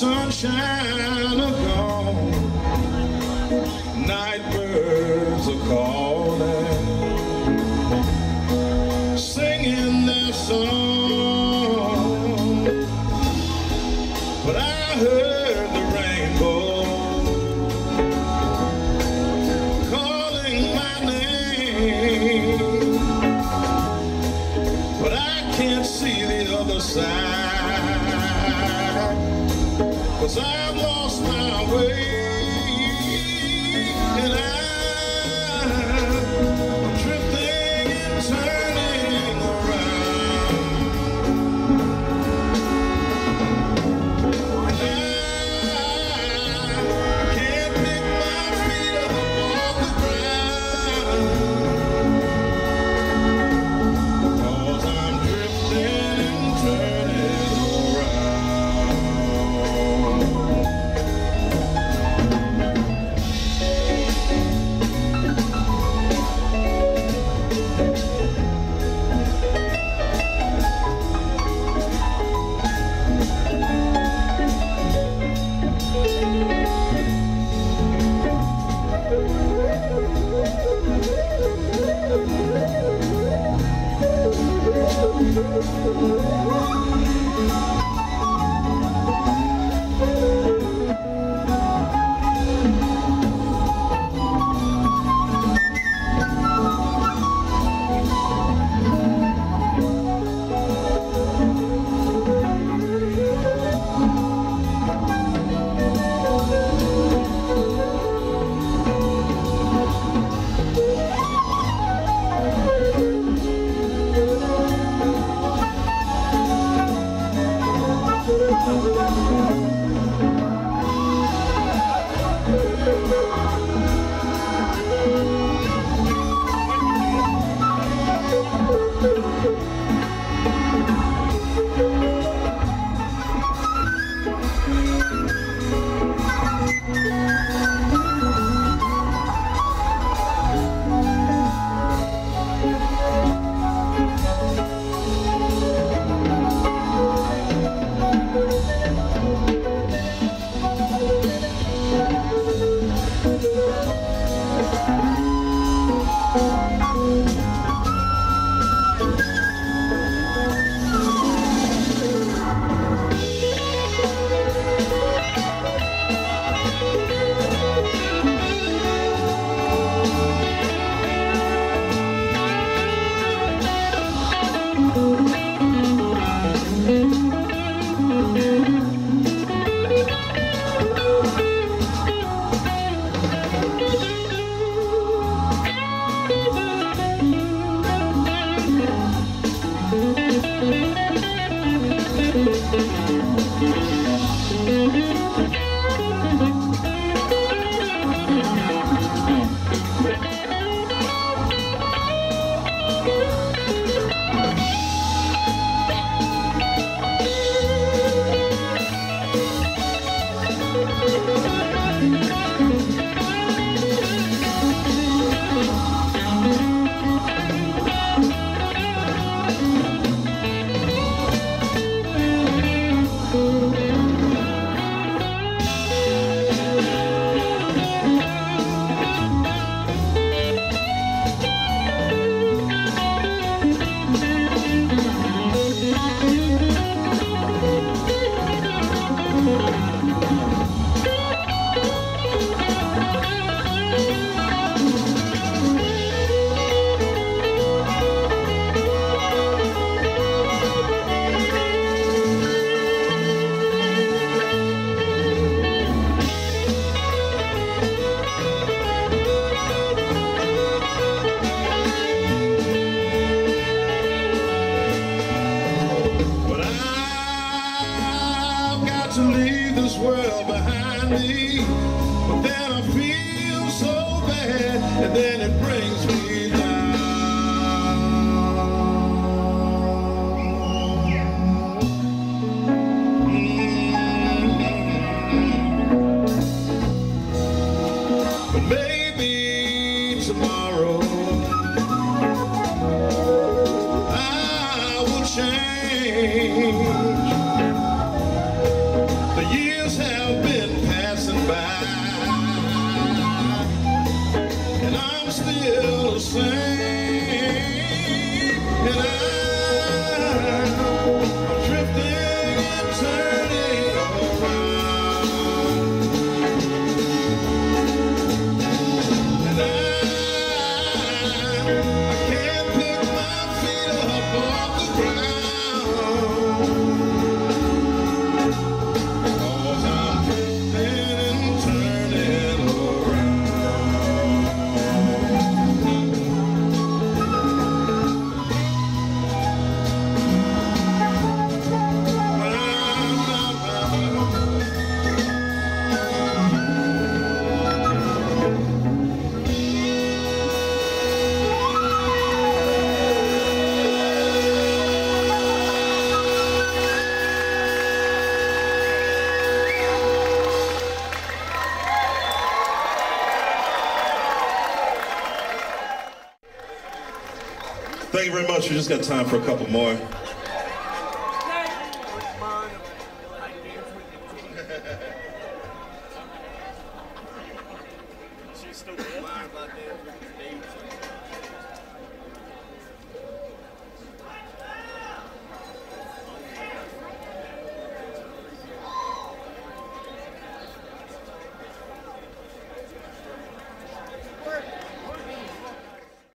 sunshine are gone, night birds are calling, singing their song. But I heard the rainbow calling my name, but I can't see the other side, 'cause I've lost my way, and I'm drifting and turning around. I can't pick my feet up off the ground, 'cause I'm drifting and turning around. To leave this world behind me, but then I feel so bad, and then it brings me down. But maybe tomorrow I will change. The years Thank you very much. We just got time for a couple more. She's still